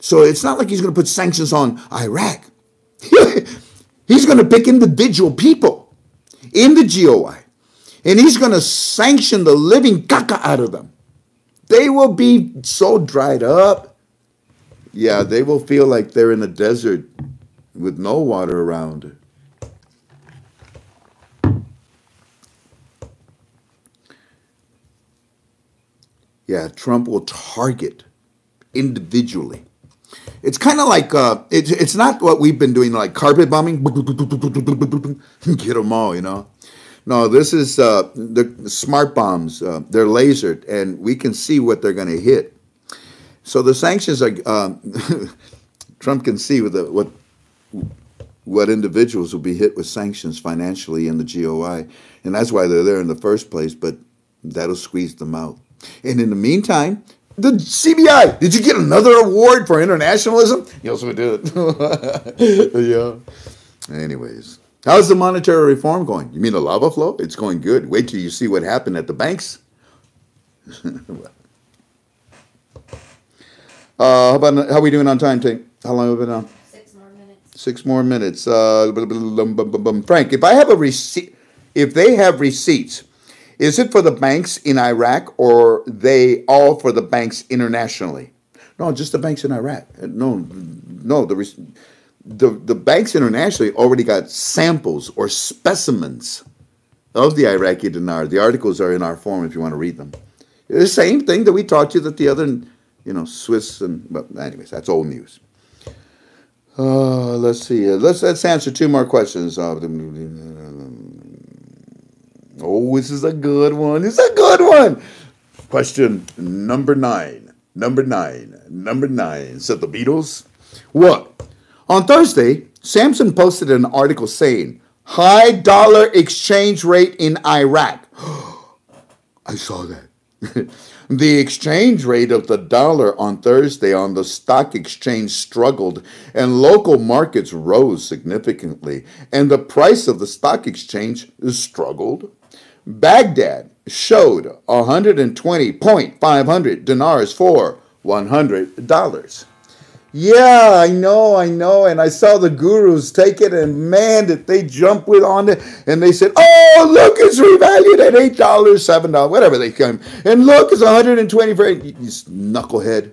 So it's not like he's going to put sanctions on Iraq. He's going to pick individual people in the GOI. And he's going to sanction the living caca out of them. They will be so dried up. Yeah, they will feel like they're in a desert with no water around. Yeah, Trump will target individually. It's kind of like, it's not what we've been doing, like carpet bombing. Get them all, you know. No, this is the smart bombs. They're lasered, and we can see what they're going to hit. So the sanctions are, Trump can see what individuals will be hit with sanctions financially in the GOI. And that's why they're there in the first place, but that'll squeeze them out. And in the meantime, the CBI, did you get another award for internationalism? Yes, we did. Yeah. Anyways, how's the monetary reform going? You mean the lava flow? It's going good. Wait till you see what happened at the banks. How we doing on time, Tink? How long have we been on? 6 more minutes. 6 more minutes. Frank, if they have receipts, Is it for the banks in Iraq or they all for the banks internationally? No, just the banks in Iraq. No, the banks internationally already got samples or specimens of the Iraqi dinar. The articles are in our forum if you want to read them. It's the same thing that we taught you that the other, Swiss and, well, anyways, that's old news. Let's see. Let's answer two more questions. Oh, this is a good one. It's a good one. Question number 9. Number 9, said the Beatles. What? On Thursday, Samson posted an article saying, high dollar exchange rate in Iraq. I saw that. The exchange rate of the dollar on Thursday on the stock exchange struggled and local markets rose significantly and the price of the stock exchange struggled. Baghdad showed 120.500 dinars for $100. Yeah, I know. And I saw the gurus take it, and man, did they jump with on it. And they said, oh, look, it's revalued at $8, $7, whatever they come. And look, it's $120 for $8. You knucklehead.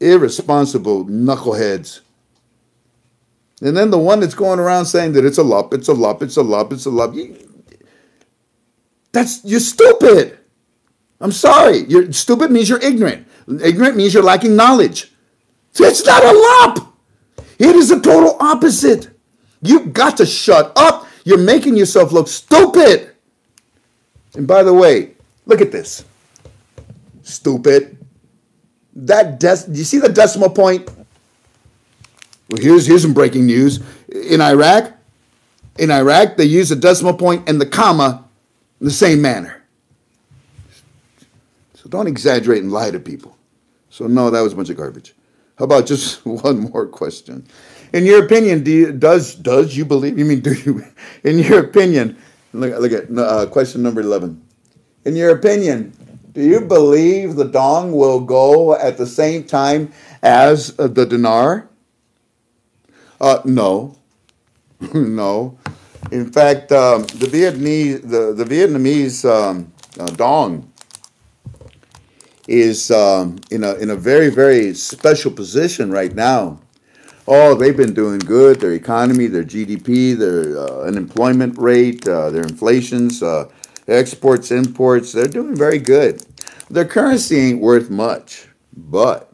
Irresponsible knuckleheads. And then the one that's going around saying that it's a lump, it's a lump, it's a lump, it's a lump. You're stupid. I'm sorry. You're stupid means you're ignorant. Ignorant means you're lacking knowledge. It's not a lump. It is the total opposite. You've got to shut up. You're making yourself look stupid. And by the way, look at this. Stupid. You see the decimal point? Well, here's some breaking news. In Iraq, they use the decimal point and the comma in the same manner. So don't exaggerate and lie to people. So no, that was a bunch of garbage. How about just one more question? In your opinion, look at question number 11. In your opinion, do you believe the dong will go at the same time as the dinar? No. No. In fact, the Vietnamese dong is in a very, very special position right now. Oh, they've been doing good. Their economy, their GDP, their unemployment rate, their inflations, their exports, imports, they're doing very good. Their currency ain't worth much, but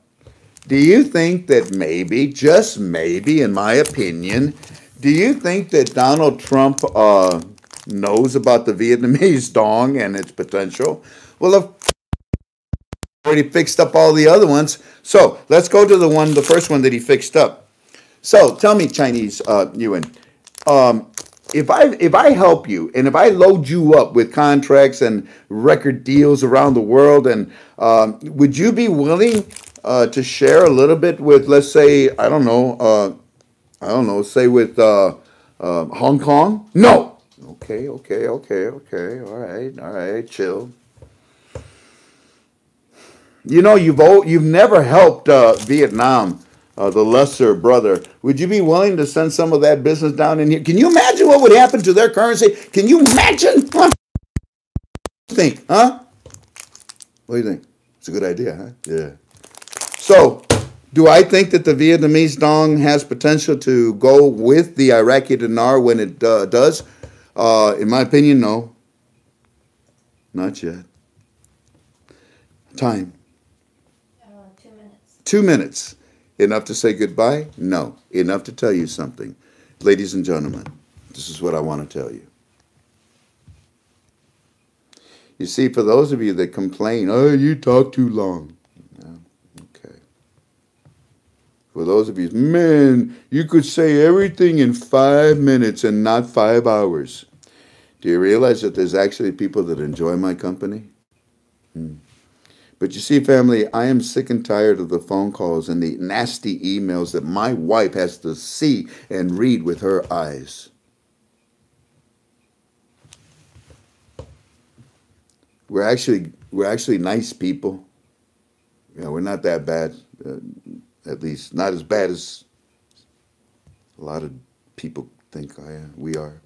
do you think that maybe, just maybe, in my opinion, do you think that Donald Trump knows about the Vietnamese dong and its potential? Well, of course, he already fixed up all the other ones. So let's go to the first one that he fixed up. So tell me, Chinese Yuan, if I help you and if I load you up with contracts and record deals around the world, and would you be willing to share a little bit with, let's say, say with Hong Kong? No. Okay. All right. Chill. You've never helped Vietnam, the lesser brother. Would you be willing to send some of that business down in here? Can you imagine what would happen to their currency? Can you imagine? Huh? What do you think? It's a good idea, huh? Yeah. So, do I think that the Vietnamese dong has potential to go with the Iraqi dinar when it does? In my opinion, no. Not yet. Time. 2 minutes. 2 minutes. Enough to say goodbye? No. Enough to tell you something. Ladies and gentlemen, this is what I want to tell you. You see, for those of you that complain, oh, you talk too long. For those of you, man, you could say everything in 5 minutes and not 5 hours. Do you realize that there's actually people that enjoy my company? But you see, family, I am sick and tired of the phone calls and the nasty emails that my wife has to see and read with her eyes. We're actually nice people. Yeah, we're not that bad. At least not as bad as a lot of people think we are.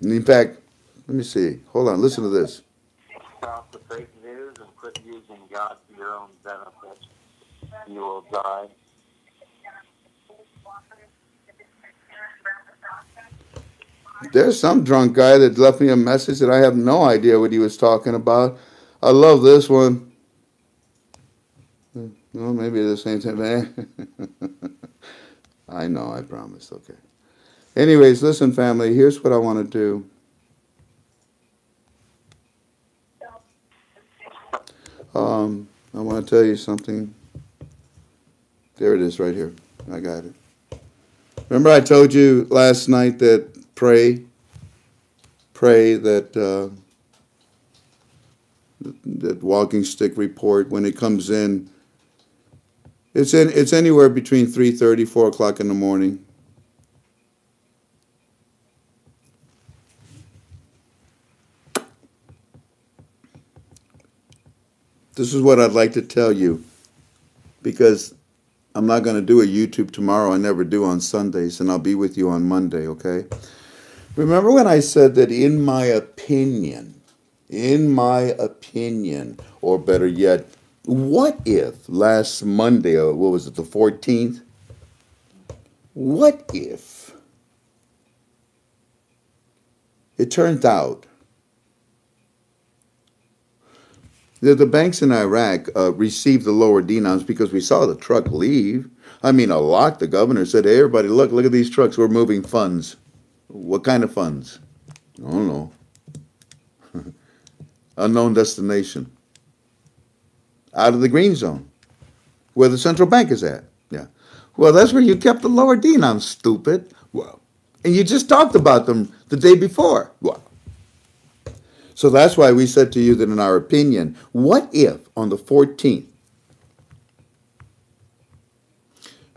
In fact, let me see. Hold on. Listen to this. Stop the fake news and quit using God for your own benefit. You will die. There's some drunk guy that left me a message that I have no idea what he was talking about. I love this one. Well, maybe the same thing. I know, I promise. Okay. Anyways, listen, family, here's what I want to do. I want to tell you something. There it is right here. I got it. Remember I told you last night that pray that Walking Stick report, when it comes in, it's anywhere between 3:30, 4 o'clock in the morning. This is what I'd like to tell you, because I'm not going to do a YouTube tomorrow. I never do on Sundays, and I'll be with you on Monday, okay? Remember when I said that in my opinion, or better yet, what if last Monday, or what was it, the 14th? What if it turned out that the banks in Iraq received the lower denoms, because we saw the truck leave? I mean, a lock, the governor said, hey, everybody, look at these trucks. We're moving funds. What kind of funds? I don't know. Unknown destination. Out of the green zone, where the central bank is at. Yeah. Well, that's where you kept the lower denoms, stupid. Well, and you just talked about them the day before. Well. So that's why we said to you that in our opinion, what if on the 14th,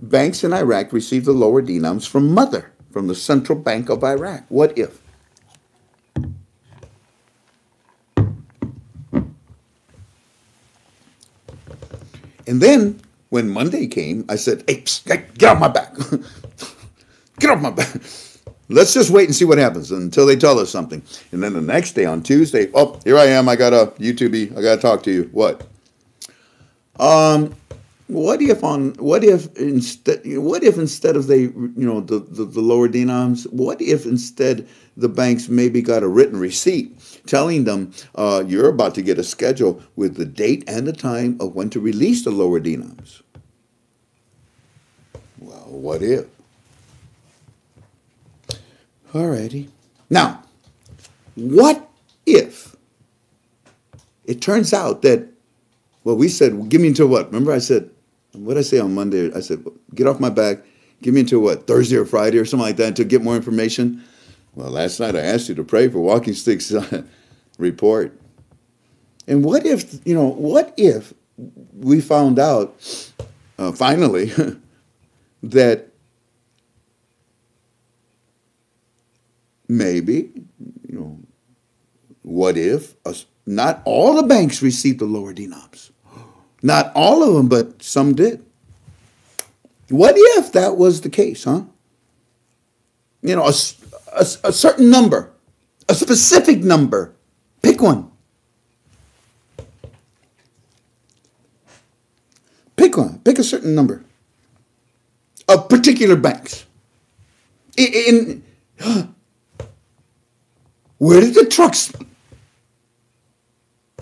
banks in Iraq received the lower denoms from Mother, from the Central Bank of Iraq? What if? And then when Monday came, I said, hey, get off my back. Get off my back. Let's just wait and see what happens until they tell us something. And then the next day on Tuesday, oh, here I am. I got a YouTube. I got to talk to you. What? What if instead of the lower denoms, what if instead the banks maybe got a written receipt telling them you're about to get a schedule with the date and the time of when to release the lower denoms? Well, what if? Alrighty. Now, what if it turns out that, well, we said, give me until what? Remember I said, what did I say on Monday? I said, get off my back. Give me until what? Thursday or Friday or something like that to get more information. Well, last night I asked you to pray for Walking Stick's report. And what if, you know, what if we found out finally that maybe, you know, what if not all the banks received the lower denoms? Not all of them, but some did. What if that was the case, huh? You know, a certain number, a specific number. Pick one. Pick one. Pick a certain number of particular banks. Where did the trucks?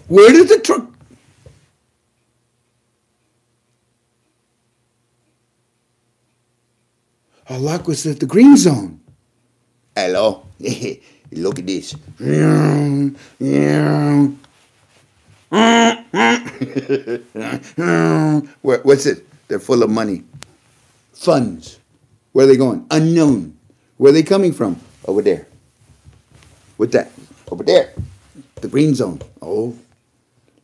Where did the truck? Our luck was at the green zone. Hello. Look at this. What's it? They're full of money. Funds. Where are they going? Unknown. Where are they coming from? Over there. What's that? Over there. The green zone. Oh.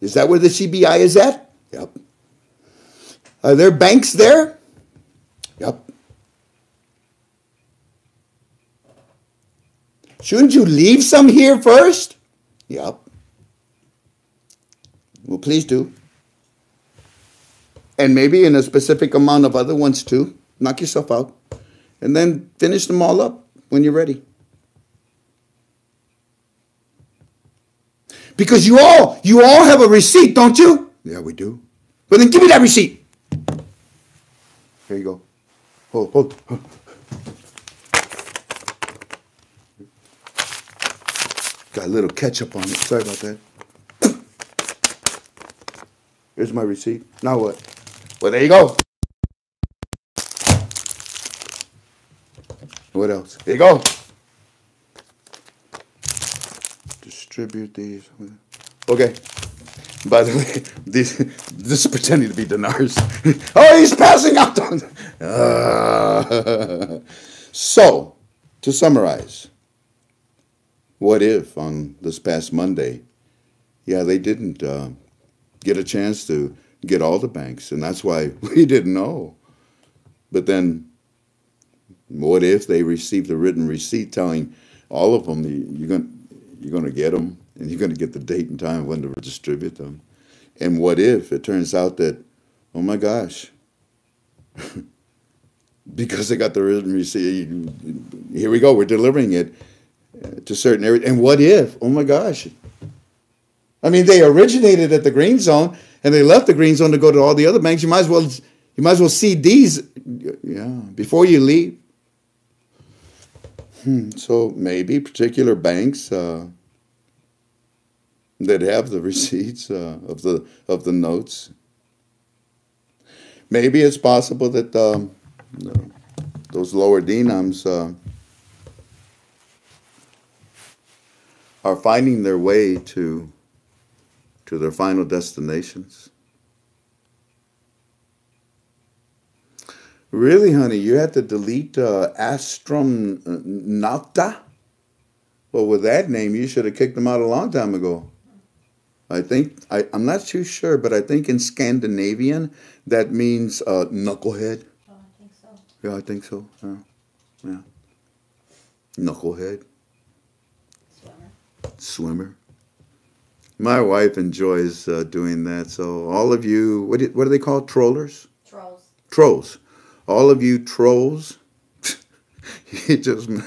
Is that where the CBI is at? Yep. Are there banks there? Yep. Shouldn't you leave some here first? Yep. Well, please do. And maybe in a specific amount of other ones too. Knock yourself out. And then finish them all up when you're ready. Because you all have a receipt, don't you? Yeah, we do. Well, then give me that receipt. Here you go. Hold. Got a little ketchup on it. Sorry about that. Here's my receipt. Now what? Well, there you go. What else? Here you go. Distribute these. Okay. By the way, this is pretending to be dinars. Oh, he's passing out. So, to summarize, what if on this past Monday, yeah, they didn't get a chance to get all the banks, and that's why we didn't know. But then, what if they received a written receipt telling all of them you're going to get them, and you're going to get the date and time when to distribute them? And what if it turns out that, oh my gosh, because they got the written receipt, here we go, we're delivering it to certain areas. And what if, oh my gosh, I mean, they originated at the green zone, and they left the green zone to go to all the other banks. You might as well see these, yeah, before you leave. So maybe particular banks that have the receipts of the notes. Maybe it's possible that those lower denoms are finding their way to their final destinations. Really, honey, you had to delete Astronauta? Well, with that name, you should have kicked them out a long time ago. I think, I'm not too sure, but I think in Scandinavian, that means knucklehead. Oh, I think so. Yeah, I think so. Yeah. Knucklehead. Swimmer. My wife enjoys doing that, so all of you, what are they called, trollers? Trolls. Trolls. All of you trolls, and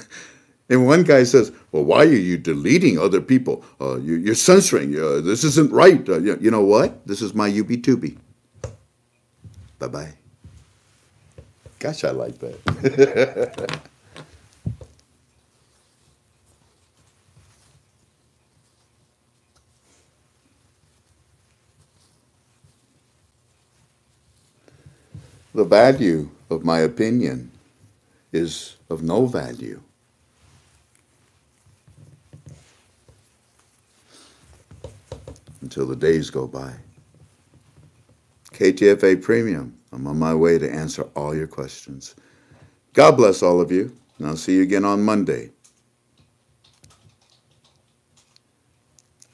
one guy says, well, why are you deleting other people? You're censoring. This isn't right. You know what? This is my UB2B. Bye-bye. Gosh, I like that. The value of my opinion is of no value. Until the days go by. KTFA Premium, I'm on my way to answer all your questions. God bless all of you, and I'll see you again on Monday.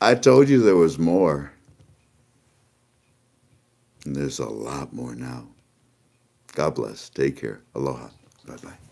I told you there was more. And there's a lot more now. God bless. Take care. Aloha. Bye-bye.